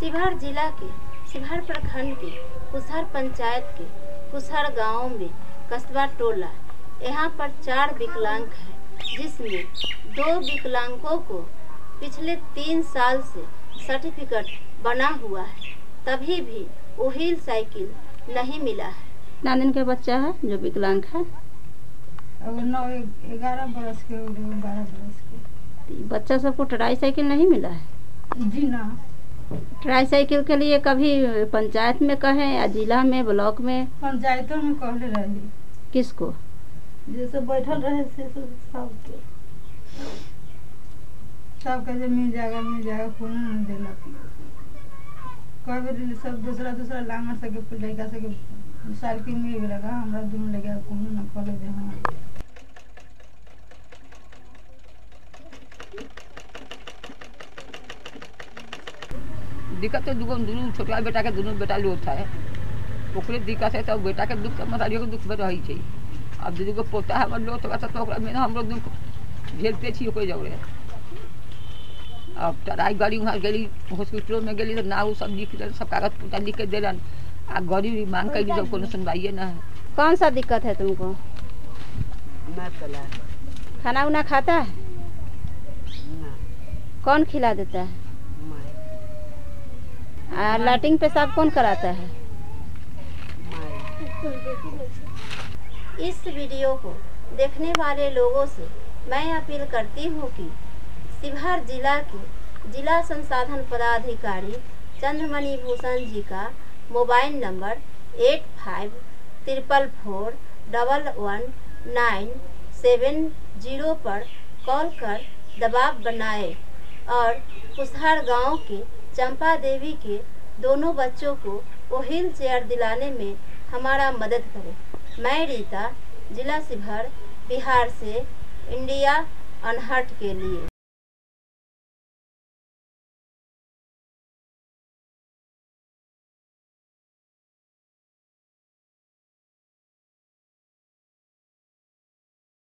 शिवहर जिला के शिवहर प्रखंड के कुशहर पंचायत के कुशहर गांव में कस्बा टोला यहाँ पर 4 विकलांग हैं, जिसमें 2 विकलांगों को पिछले 3 साल से सर्टिफिकेट बना हुआ है, तभी भी व्हील साइकिल नहीं मिला है। नानन का बच्चा है जो विकलांग है, 9-11 बरस के, 12 बरस के। बच्चा सबको ट्राई साइकिल नहीं मिला है जी ना। ट्राई साइकिल के लिए कभी पंचायत में कहें या जिला में ब्लॉक में पंचायतों में कहले रही, किसको जैसे बैठल रहे सबके मिल जाएगा फोन नहीं देला, कभी सब दूसरा लांगा सके लड़का सके साल के मिल लगा हमरा दून लगा फोन ना कहले दे। हां दिक्कत तो दोनों छोटका बेटा के दोनों बेटा लोग था है ओकरे दिक्कत है, तो बेटा के दुख मतारियों के दुख में रही है। अब दीदी को पोता है लोग तो में हम लोग दुख झेलते छी ओकरे जबरे। अब तराई गाड़ी वहाँ गई हॉस्पिटलों में गई तो ना वो सब लिख दिल, सब कागज पता लिख के दिलन आ गाड़ी भी मांग कैली तो कोनो सुनवाइए ना है। कौन सा दिक्कत है तुमको? खाना उना खाता है? कौन खिला देता है? लैट्रिन पेशाब कौन कराता है? इस वीडियो को देखने वाले लोगों से मैं अपील करती हूँ कि शिवहर जिला के जिला संसाधन पदाधिकारी चंद्रमणि भूषण जी का मोबाइल नंबर 8544111970 पर कॉल कर दबाव बनाए और कुशहर गांव के चंपा देवी के दोनों बच्चों को व्हील चेयर दिलाने में हमारा मदद करें। मैं रीता, जिला शिवहर, बिहार से इंडिया अनहर्ड के लिए।